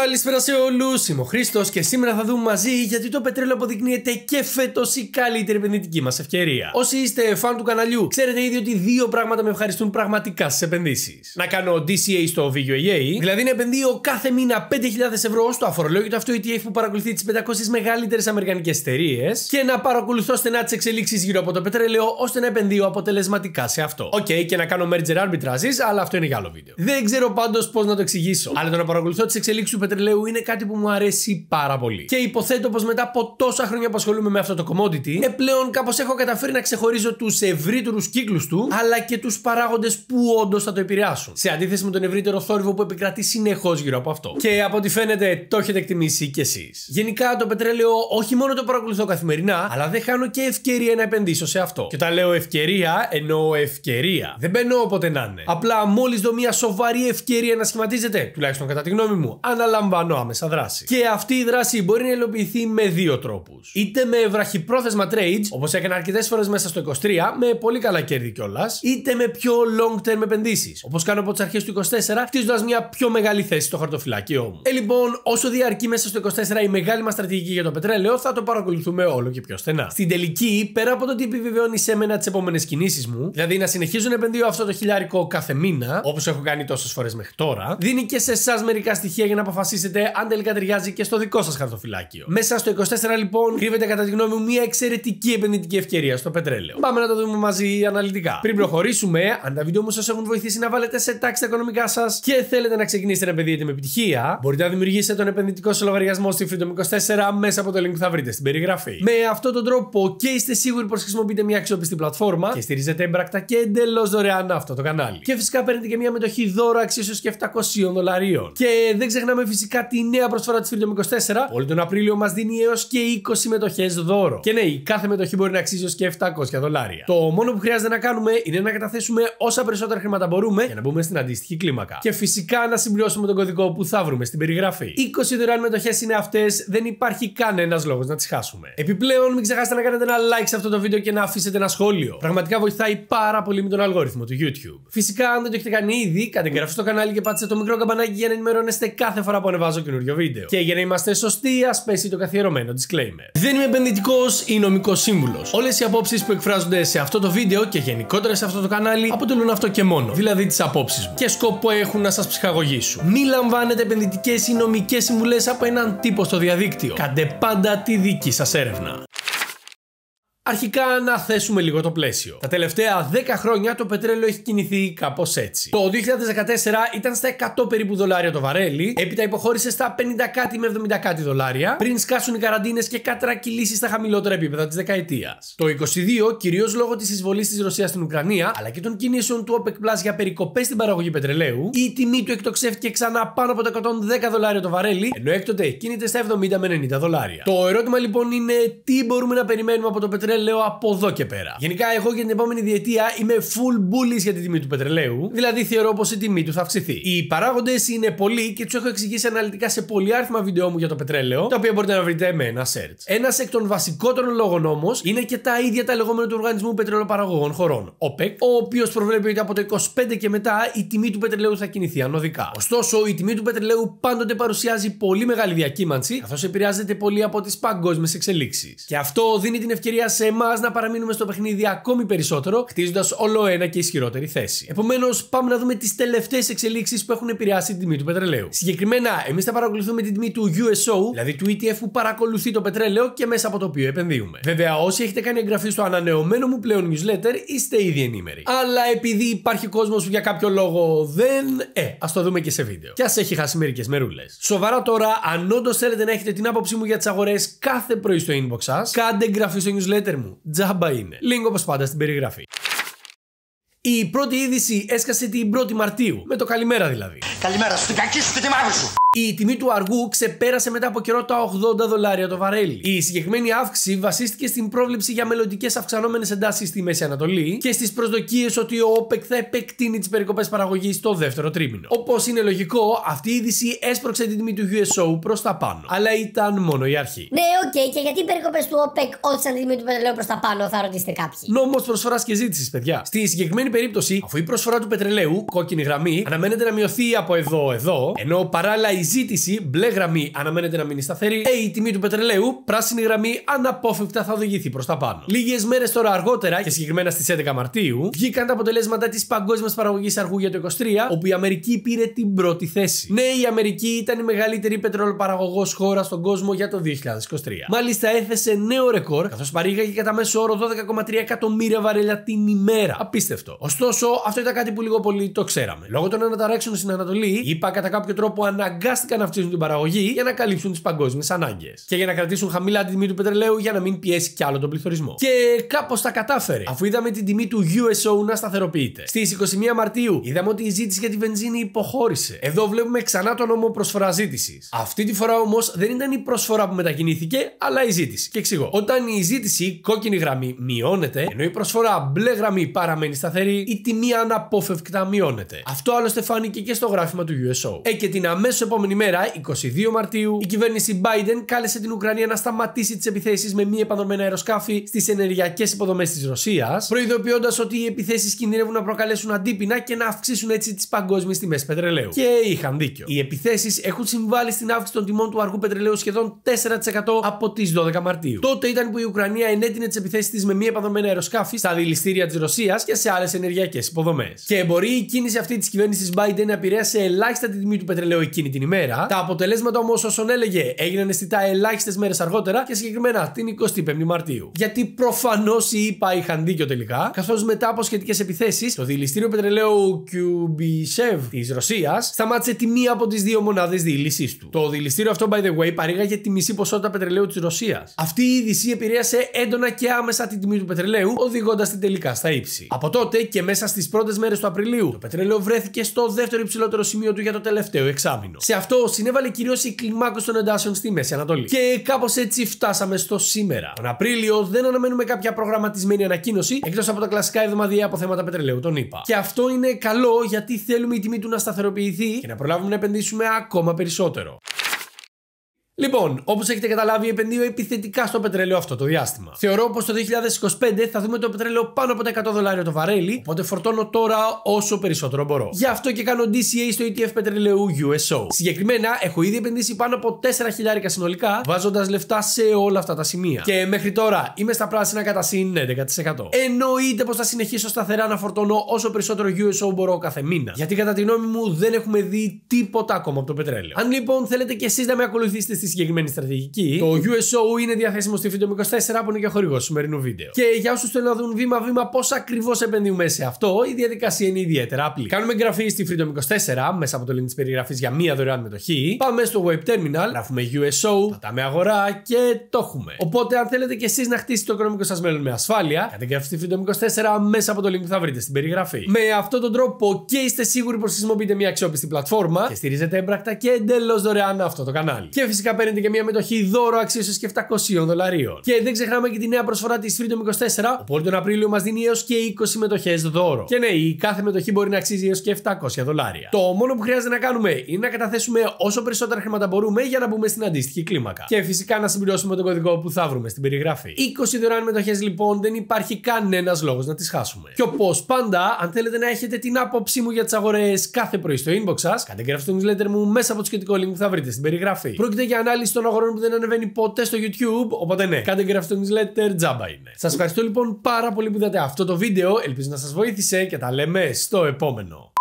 Καλησπέρα σε όλους, είμαι ο Χρήστος και σήμερα θα δούμε μαζί γιατί το πετρέλαιο αποδεικνύεται και φέτος η καλύτερη επενδυτική μας ευκαιρία. Όσοι είστε φαν του καναλιού, ξέρετε ήδη ότι δύο πράγματα με ευχαριστούν πραγματικά στις επενδύσεις. Να κάνω DCA στο VUAA, δηλαδή να επενδύω κάθε μήνα 5.000 ευρώ στο αφορολόγητο αυτό ETF που παρακολουθεί τις 500 μεγαλύτερες αμερικανικές εταιρείες και να παρακολουθώ στενά τις εξελίξεις γύρω από το πετρέλαιο ώστε να επενδύω αποτελεσματικά σε αυτό. Okay, και να κάνω merger arbitrages, αλλά αυτό είναι για άλλο βίντεο. Δεν ξέρω πάντως πώς να το εξηγήσω, αλλά το να παρακολουθώ τις εξελίξεις του πετρελαίου είναι κάτι που μου αρέσει πάρα πολύ. Και υποθέτω πως μετά από τόσα χρόνια που ασχολούμαι με αυτό το commodity, πλέον κάπως έχω καταφέρει να ξεχωρίζω τους ευρύτερους κύκλους του, αλλά και τους παράγοντες που όντως θα το επηρεάσουν. Σε αντίθεση με τον ευρύτερο θόρυβο που επικρατεί συνεχώς γύρω από αυτό. Και από ό,τι φαίνεται, το έχετε εκτιμήσει κι εσείς. Γενικά, το πετρέλαιο όχι μόνο το παρακολουθώ καθημερινά, αλλά δεν χάνω και ευκαιρία να επενδύσω σε αυτό. Και όταν λέω ευκαιρία, εννοώ ευκαιρία. Δεν μπαίνω όποτε να είναι. Απλά μόλις δω μια σοβαρή ευκαιρία να σχηματίζεται, τουλάχιστον κατά τη γνώμη μου, αναλαμβάνω άμεσα δράση. Και αυτή η δράση μπορεί να υλοποιηθεί με δύο τρόπους. Είτε με βραχυπρόθεσμα trades, όπως έκανα αρκετές φορές μέσα στο 23, με πολύ καλά κέρδη κιόλας, είτε με πιο long term επενδύσεις, όπως κάνω από τις αρχές του 24, χτίζοντας μια πιο μεγάλη θέση στο χαρτοφυλάκιό μου. Λοιπόν, όσο διαρκεί μέσα στο 24 η μεγάλη μας στρατηγική για το πετρέλαιο, θα το παρακολουθούμε όλο και πιο στενά. Στην τελική, πέρα από το ότι επιβεβαιώνει σε μένα τις επόμενες κινήσεις μου, δηλαδή να συνεχίζω να επενδύω αυτό το χιλιάρικο κάθε μήνα, όπως έχω κάνει τόσες φορές μέχρι τώρα, δίνει και σε εσάς μερικά στοιχεία για να αποφασίσετε αν τελικά ταιριάζει και στο δικό σας χαρτοφυλάκιο. Μέσα στο 24, λοιπόν, κρύβεται κατά τη γνώμη μου μια εξαιρετική επενδυτική ευκαιρία στο πετρέλαιο. Πάμε να το δούμε μαζί αναλυτικά. Πριν προχωρήσουμε, αν τα βίντεο μου σας έχουν βοηθήσει να βάλετε σε τάξη τα οικονομικά σας και θέλετε να ξεκινήσετε να επενδύετε με επιτυχία, μπορείτε να δημιουργήσετε τον επενδυτικό σας λογαριασμό στη Freedom24 μέσα από το link που θα βρείτε στην περιγραφή. Με αυτόν τον τρόπο και είστε σίγουροι πως χρησιμοποιείτε μια αξιόπιστη πλατφόρμα και στηρίζετε έμπρακτα και εντελώς δωρεάν αυτό το κανάλι. Και φυσικά παίρνετε και μια μετοχή δώρο αξίως και $700. Και δεν ξεχνάμε φυσικά τη νέα προσφορά της Freedom24, όλο τον Απρίλιο μας δίνει έως και 20 μετοχές δώρο. Και ναι, η κάθε μετοχή μπορεί να αξίζει έως και $700. Το μόνο που χρειάζεται να κάνουμε είναι να καταθέσουμε όσα περισσότερα χρήματα μπορούμε για να μπούμε στην αντίστοιχη κλίμακα. Και φυσικά να συμπληρώσουμε τον κωδικό που θα βρούμε στην περιγραφή. 20 δωρεάν μετοχές είναι αυτές, δεν υπάρχει κανένας λόγος να τις χάσουμε. Επιπλέον, μην ξεχάσετε να κάνετε ένα like σε αυτό το βίντεο και να αφήσετε ένα σχόλιο. Πραγματικά βοηθάει πάρα πολύ με τον αλγόριθμο του YouTube. Φυσικά, αν δεν το έχετε κάνει ήδη, κάντε εγγραφή στο κανάλι και πάτσε το μικρό καμπανάκι για να ενημερώνεστε κάθε φορά που ανεβάζω καινούριο βίντεο. Και για να είμαστε σωστοί, ας πέσει το καθιερωμένο disclaimer. Δεν είμαι επενδυτικός ή νομικός σύμβουλος. Όλες οι απόψεις που εκφράζονται σε αυτό το βίντεο και γενικότερα σε αυτό το κανάλι αποτελούν αυτό και μόνο, δηλαδή τις απόψεις μου. Και σκοπό έχουν να σας ψυχαγωγήσουν. Μη λαμβάνετε επενδυτικές ή νομικές συμβουλές από έναν τύπο στο διαδίκτυο. Κάντε πάντα τη δική σας έρευνα. Αρχικά, να θέσουμε λίγο το πλαίσιο. Τα τελευταία 10 χρόνια το πετρέλαιο έχει κινηθεί κάπως έτσι. Το 2014 ήταν στα $100 περίπου το βαρέλι, έπειτα υποχώρησε στα 50 κάτι με 70 κάτι $, πριν σκάσουν οι καραντίνες και κατρακυλήσει στα χαμηλότερα επίπεδα της δεκαετίας. Το 2022, κυρίως λόγω της εισβολής της Ρωσίας στην Ουκρανία, αλλά και των κινήσεων του OPEC Plus για περικοπές στην παραγωγή πετρελαίου, η τιμή του εκτοξεύτηκε ξανά πάνω από τα $110 το βαρέλι, ενώ έκτοτε κινείται στα 70 με 90 $. Το ερώτημα λοιπόν είναι τι μπορούμε να περιμένουμε από το πετρέλαιο. Λέω από εδώ και πέρα. Γενικά, εγώ για την επόμενη διετία είμαι full bullish για την τιμή του πετρελαίου, δηλαδή θεωρώ πως η τιμή του θα αυξηθεί. Οι παράγοντες είναι πολλοί και τους έχω εξηγήσει αναλυτικά σε πολυάριθμα βίντεο μου για το πετρέλαιο, τα οποία μπορείτε να βρείτε με ένα search. Ένας εκ των βασικότερων λόγων όμως είναι και τα ίδια τα λεγόμενα του οργανισμού πετρελαιοπαραγωγών χωρών, OPEC, ο οποίος προβλέπει ότι από το 25 και μετά η τιμή του πετρελαίου θα κινηθεί ανωδικά. Ωστόσο, η τιμή του πετρελαίου πάντοτε παρουσιάζει πολύ μεγάλη διακύμανση, καθώς επηρεάζεται πολύ από τις παγκόσμιες εξελίξεις. Και αυτό δίνει την ευκαιρία σε εμάς να παραμείνουμε στο παιχνίδι ακόμη περισσότερο, χτίζοντας όλο ένα και ισχυρότερη θέση. Επομένως, πάμε να δούμε τις τελευταίες εξελίξεις που έχουν επηρεάσει την τιμή του πετρελαίου. Συγκεκριμένα, εμείς θα παρακολουθούμε την τιμή του USO, δηλαδή του ETF που παρακολουθεί το πετρέλαιο και μέσα από το οποίο επενδύουμε. Βέβαια, όσοι έχετε κάνει εγγραφή στο ανανεωμένο μου πλέον newsletter, είστε ήδη ενήμεροι. Αλλά επειδή υπάρχει κόσμος που για κάποιο λόγο δεν. Ας το δούμε και σε βίντεο. Κι ας έχει χάσει μερικές μερούλες. Σοβαρά τώρα, αν όντως θέλετε να έχετε την άποψή μου για τις αγορές κάθε πρωί στο inbox σας, κάντε εγγραφή στο newsletter. Μου. Τζάμπα είναι. Link όπως πάντα στην περιγραφή. Η πρώτη είδηση έσκασε την 1η Μαρτίου, με το καλημέρα δηλαδή. Καλημέρα σου, την κακή σου και τη μαύρη σου. Η τιμή του αργού ξεπέρασε μετά από καιρό τα $80 το βαρέλι. Η συγκεκριμένη αύξηση βασίστηκε στην πρόβλεψη για μελλοντικές αυξανόμενες εντάσεις στη Μέση Ανατολή και στις προσδοκίες ότι ο OPEC θα επεκτείνει τις περικοπές παραγωγής το δεύτερο τρίμηνο. Όπως είναι λογικό, αυτή η είδηση έσπρωξε την τιμή του USO προς τα πάνω. Αλλά ήταν μόνο η αρχή. Ναι, οκ, και γιατί οι περικοπές του OPEC όθησαν την τιμή του πετρελαίου προς τα πάνω, θα ρωτήσετε κάποιοι. Νόμος προσφοράς και ζήτησης, παιδιά. Στη συγκεκριμένη περίπτωση, αφού η προσφορά του πετρελαίου, κόκκινη γραμμή, αναμένεται να μειωθεί από εδώ, ενώ παράλληλα η ζήτηση, μπλε γραμμή αναμένεται να μείνει σταθερή, η τιμή του πετρελαίου, πράσινη γραμμή, αναπόφευκτα θα οδηγηθεί προς τα πάνω. Λίγες μέρες τώρα αργότερα, και συγκεκριμένα στις 11 Μαρτίου, βγήκαν τα αποτελέσματα της παγκόσμιας παραγωγής αργού για το 23, όπου η Αμερική πήρε την πρώτη θέση. Ναι, η Αμερική ήταν η μεγαλύτερη πετρελαιοπαραγωγός χώρα στον κόσμο για το 2023. Μάλιστα, έθεσε νέο ρεκόρ, καθώς παρήγαγε κατά μέσο όρο 12,3 εκατομμύρια βαρέλια την ημέρα. Απίστευτο. Ωστόσο, αυτό ήταν κάτι που λίγο πολύ το ξέραμε. Λόγω των αναταράξεων στην Ανατολή, οι ΗΠΑ κατά κάποιο τρόπο αναγκάστηκαν να αυξήσουν την παραγωγή για να καλύψουν τις παγκόσμιες ανάγκες και για να κρατήσουν χαμηλά την τιμή του πετρελαίου για να μην πιέσει κι άλλο τον πληθωρισμό. Και κάπως τα κατάφερε, αφού είδαμε την τιμή του USO να σταθεροποιείται. Στις 21 Μαρτίου είδαμε ότι η ζήτηση για τη βενζίνη υποχώρησε. Εδώ βλέπουμε ξανά τον νόμο προσφορά-ζήτησης. Αυτή τη φορά όμως δεν ήταν η προσφορά που μετακινήθηκε, αλλά η ζήτηση. Και εξηγώ. Όταν η ζήτηση, κόκκινη γραμμή, μειώνεται, ενώ η προσφορά, μπλε γραμμή, παραμένει σταθερή, η τιμή αναπόφευκτα μειώνεται. Αυτό άλλωστε φάνηκε και στο γράφημα του USO. Και την αμέσως επόμενη μέρα, 22 Μαρτίου, η κυβέρνηση Biden κάλεσε την Ουκρανία να σταματήσει τις επιθέσεις με μη επανδρομένα αεροσκάφη στις ενεργειακές υποδομές της Ρωσίας, προειδοποιώντας ότι οι επιθέσεις κινδυνεύουν να προκαλέσουν αντίπεινα και να αυξήσουν έτσι τις παγκόσμιες τιμές πετρελαίου. Και είχαν δίκιο. Οι επιθέσεις έχουν συμβάλει στην αύξηση των τιμών του αργού πετρελαίου σχεδόν 4% από τις 12 Μαρτίου. Τότε ήταν που η Ουκρανία ενέτεινε τις επιθέσεις της με μη επανδρομένα αεροσκάφη στα δηληστήρια της Ρωσίας και σε άλλες ενεργειακές υποδομές. Και μπορεί η κίνηση αυτή της κυβέρνησης Biden να επηρέασε ελάχιστα την τιμή του πετρελαίου εκείνη την ημέρα. Τα αποτελέσματα όμως, όσον έλεγε, έγιναν αισθητά ελάχιστες μέρες αργότερα και συγκεκριμένα την 25η Μαρτίου. Γιατί προφανώς οι ΗΠΑ είχαν δίκιο τελικά, καθώς μετά από σχετικές επιθέσεις, το δηληστήριο πετρελαίου Κιουμπισεύ της Ρωσίας σταμάτησε τη μία από τις δύο μονάδες διήλυσής του. Το δηληστήριο αυτό, by the way, παρήγαγε τη μισή ποσότητα πετρελαίου της Ρωσίας. Αυτή η είδηση επηρέασε έντονα και άμεσα την τιμή του πετρελαίου, οδηγώντας την τελικά στα ύψη. Από τότε και μέσα στις πρώτες μέρες του Απριλίου, το πετρέλαιο βρέθηκε στο δεύτερο υψηλότερο σημείο του για το τελευταίο εξάμηνο. Σε αυτό συνέβαλε κυρίως η κλιμάκωση των εντάσεων στη Μέση Ανατολή. Και κάπως έτσι φτάσαμε στο σήμερα. Τον Απρίλιο δεν αναμένουμε κάποια προγραμματισμένη ανακοίνωση, εκτός από τα κλασικά εβδομαδιαία αποθέματα πετρελαίου, τον είπα. Και αυτό είναι καλό, γιατί θέλουμε η τιμή του να σταθεροποιηθεί και να προλάβουμε να επενδύσουμε ακόμα περισσότερο. Λοιπόν, όπως έχετε καταλάβει, επενδύω επιθετικά στο πετρέλαιο αυτό το διάστημα. Θεωρώ πως το 2025 θα δούμε το πετρέλαιο πάνω από τα $100 το βαρέλι, οπότε φορτώνω τώρα όσο περισσότερο μπορώ. Γι' αυτό και κάνω DCA στο ETF πετρελαίου USO. Συγκεκριμένα, έχω ήδη επενδύσει πάνω από 4.000 συνολικά, βάζοντας λεφτά σε όλα αυτά τα σημεία. Και μέχρι τώρα είμαι στα πράσινα κατά συν 11%. Εννοείται πως θα συνεχίσω σταθερά να φορτώνω όσο περισσότερο USO μπορώ κάθε μήνα. Γιατί κατά τη γνώμη μου δεν έχουμε δει τίποτα ακόμα από το πετρέλαιο. Αν λοιπόν θέλετε κι εσείς να με ακολουθήσετε στη συγκεκριμένη στρατηγική, το USO είναι διαθέσιμο στη Freedom24 που είναι και ο χορηγός του σημερινού βίντεο. Και για όσους θέλουν να δουν βήμα-βήμα πώς ακριβώς επενδύουμε σε αυτό, η διαδικασία είναι ιδιαίτερα απλή. Κάνουμε εγγραφή στη Freedom24 μέσα από το link της περιγραφής για μία δωρεάν μετοχή. Πάμε στο web terminal, γράφουμε USO, πατάμε αγορά και το έχουμε. Οπότε, αν θέλετε κι εσείς να χτίσετε το οικονομικό σας μέλλον με ασφάλεια, καταγραφείτε στη Freedom24 μέσα από το link που θα βρείτε στην περιγραφή. Με αυτόν τον τρόπο και είστε σίγουροι πως χρησιμοποιείτε μια αξιόπιστη πλατφόρμα και στηρίζετε έμπρακτα και εντελώς δωρεάν αυτό το κανάλι. Και φυσικά παίρνετε και μια μετοχή δώρο αξίωσης και $700. Και δεν ξεχνάμε και τη νέα προσφορά της Freedom24, όπου τον Απρίλιο μας δίνει έως και 20 μετοχές δώρο. Και ναι, η κάθε μετοχή μπορεί να αξίζει έως και $700. Το μόνο που χρειάζεται να κάνουμε είναι να καταθέσουμε όσο περισσότερα χρήματα μπορούμε για να μπούμε στην αντίστοιχη κλίμακα. Και φυσικά να συμπληρώσουμε τον κωδικό που θα βρούμε στην περιγραφή. 20 δωρεάν μετοχές λοιπόν, δεν υπάρχει κανένας λόγος να τις χάσουμε. Και όπως πάντα, αν θέλετε να έχετε την άποψή μου για τις αγορές κάθε πρωί στο inbox σας, καταγραφείτε στο newsletter μου μέσα από το σχετικό link που θα βρείτε στην περιγραφή. Πρόκειται για ανάλυση των αγορών που δεν ανεβαίνει ποτέ στο YouTube, οπότε ναι, κάντε εγγραφή στο newsletter, τζάμπα είναι. Σας ευχαριστώ λοιπόν πάρα πολύ που είδατε αυτό το βίντεο, ελπίζω να σας βοήθησε και τα λέμε στο επόμενο.